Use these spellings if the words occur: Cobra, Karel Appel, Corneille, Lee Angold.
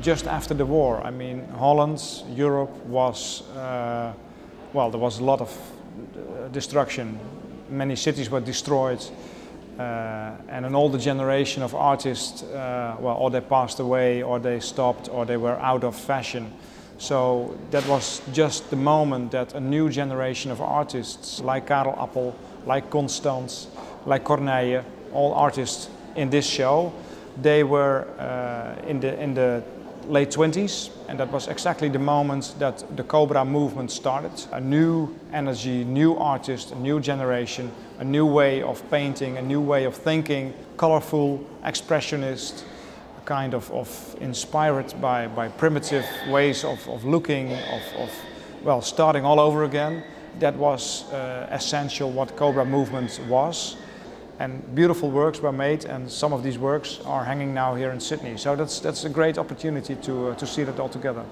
just after the war. I mean, Holland's Europe was, well, there was a lot of destruction. Many cities were destroyed, and an older generation of artists, well, or they passed away, or they stopped, or they were out of fashion. So that was just the moment that a new generation of artists, like Karel Appel, like Constance, like Corneille, all artists in this show, they were in the late 20s, and that was exactly the moment that the Cobra movement started. A new energy, new artist, a new generation, a new way of painting, a new way of thinking, colorful, expressionist, kind of inspired by primitive ways of looking, well, starting all over again. That was essential what Cobra movement was. And beautiful works were made, and some of these works are hanging now here in Sydney. So that's a great opportunity to see that all together.